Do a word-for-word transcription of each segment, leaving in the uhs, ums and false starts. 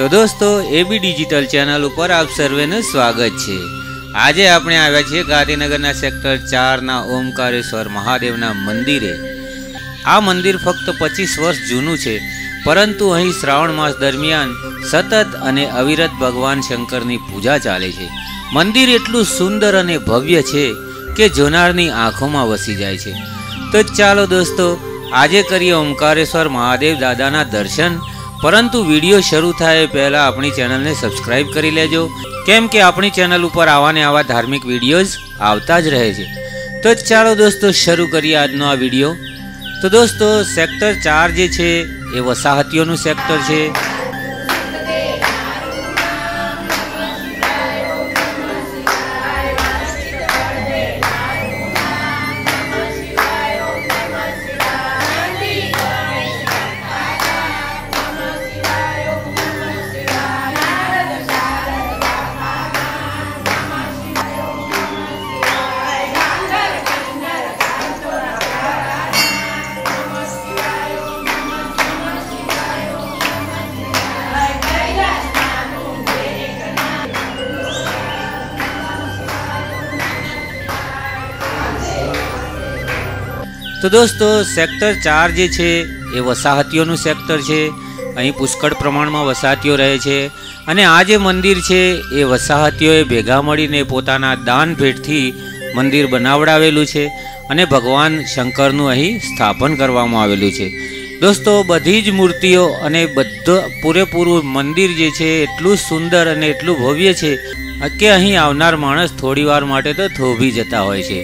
तो दोस्तों AB digital channel पर आप सर्वेनु स्वागत है। आज आपणे आव्या छे गांधीनगरना सेक्टर चार ना ओंकारेश्वर महादेवना मंदिरे। आ मंदिर फक्त पच्चीस वर्ष जूनू है, परंतु अहीं श्रावण मास दरमियान सतत अने अविरत भगवान शंकरनी पूजा चाले छे। मंदिर एटलुं सुंदर अने भव्य छे के जोनारनी आँखोमां वसी जाय छे। तो चालो दोस्तों आजे करीए ओंकारेश्वर महादेव दादाना दर्शन। परंतु वीडियो शरू थाय पहेला अपनी चेनल ने सब्सक्राइब करी लेजो, केम के अपनी चेनल उपर आवा ने आवा धार्मिक विडियोज आवता ज रहे छे। तो चालो दोस्तों शरू करीए आजनो आ विडियो। तो दोस्तों सेक्टर चार जे छे ए वसाहतीओनुं सेक्टर छे। तो दोस्तों सेक्टर चार जे छे ए वसाहतीओनुं सेक्टर छे। अहीं पुष्कळ प्रमाणमां वसाहतीओ रहे छे अने आ जे मंदिर छे ए वसाहतीओए भेगा मळीने पोताना दान भेटथी मंदिर बनावडावेलुं छे अने भगवान शंकरनुं अहीं स्थापन करवामां आवेलुं छे। दोस्तों बधी ज मूर्तिओ अने बधो पूरेपूरुं मंदिर जे छे एटलुं सुंदर अने एटलुं भव्य छे के अहीं आवनार माणस थोडीवार माटे तो થોભી જતા હોય છે।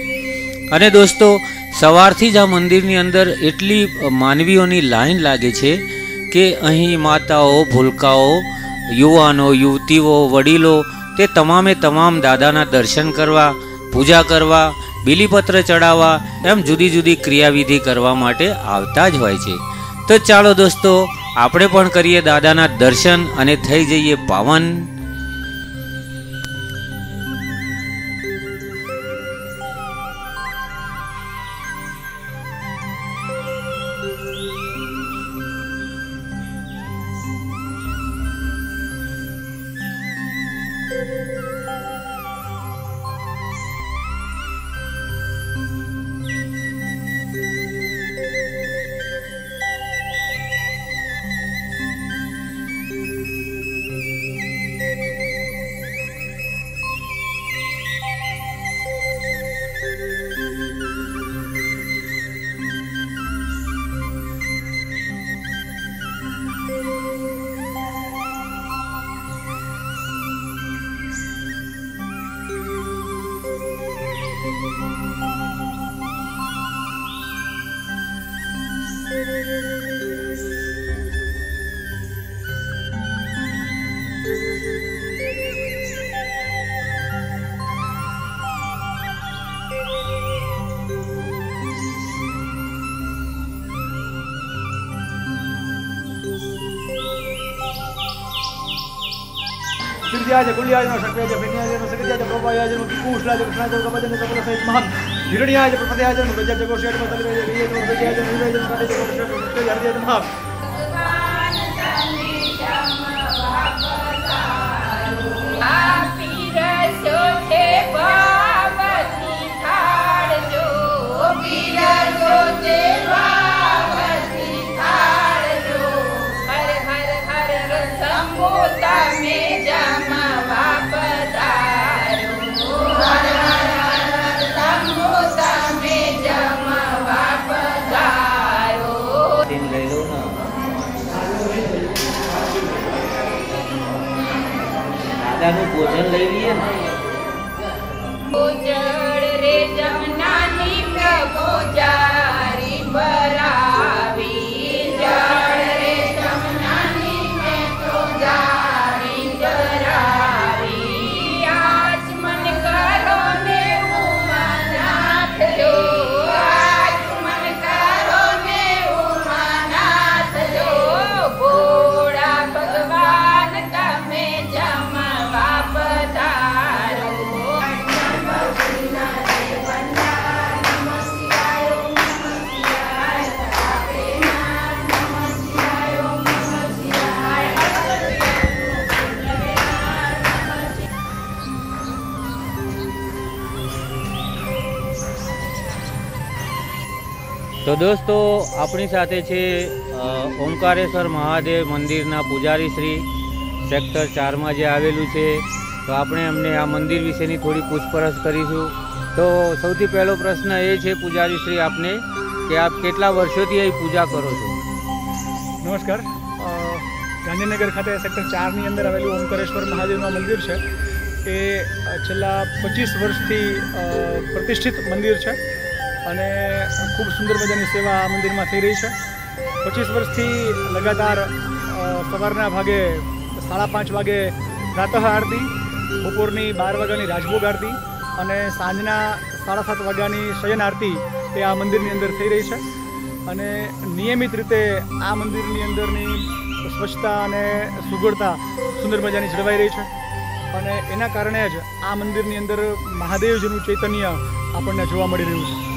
अने दोस्तों सवारथी ज आ मंदिरनी अंदर एटली मानवीओनी लाइन लागे छे के अहीं माताओ, भूलकाओ, युवानो, युवतीओ, वडीलो ते तमामे तमाम दादाना दर्शन करवा, पूजा करवा, बिलीपत्र चढ़ावा एम जुदी जुदी क्रियाविधि करवा माटे आवता ज होय छे। तो चालो दोस्तों आपणे पण करीए दादाना दर्शन अने थई जईए पावन। गिरजाज गुलियाज शक्याज विन्याज सकियाज प्रोपायाज कुशलाज कृष्णाज कपजन सकल सहित महान हिरणियाज प्रपदयाज गजाज गोषेट मतलवेज रियज गजाज निवेज काटेज गोषेट सत्याज हरजय महान भगवान चंदी श्याम बापसारो आपीर सोते पावती थाड़ जो पीर सोते पावती थाड़ जो हर हर हर रसमोता में भोजन ले लिए रे जमनानी प्रभु जारी बरावी जड़ रे जमनानी में तो जारी बरावी आज मन करो ने उमा नाथ जो आज मन करो ने उमा नाथ जो भोड़ा भगवान तमे जम तारो नमः शिवाय नमः शिवाय। तो दोस्तों अपनी साथे छे ओंकारेश्वर महादेव मंदिरना पुजारी श्री सेक्टर चार में जे आवेलू छे। तो आपणे अमने आ मंदिर विशेनी थोड़ी पूछपरछ करीशुं। तो सौथी पहलो प्रश्न ए छे पुजारी श्री आपने कि आप केटला वर्षोथी अहीं पूजा करो छो? नमस्कार, गांधीनगर खाते सेक्टर चार नी अंदर आवेलू ओंकारेश्वर महादेवनुं मंदिर छे। ए छेल्ला पच्चीस वर्षथी प्रतिष्ठित मंदिर छे अने खूब सुंदर मजानी सेवा आ मंदिर में थी रही है। पच्चीस वर्षथी लगातार सवारना भागे साढ़ा पांच वागे प्रातः आरती, बपोरनी बार वाग्यानी राजभोग आरती अने सांजना साढ़ा सात वाग्यानी शयन आरती ते आ मंदिरनी अंदर थी रही है। अने नियमित रीते आ मंदिरनी अंदरनी स्वच्छता अने सुगड़ता सुंदर मजानी जळवाई रही है अने एना कारणे ज आ मंदिरनी अंदर महादेवजीनुं चैतन्य आपणने जोवा मळी रह्युं छे।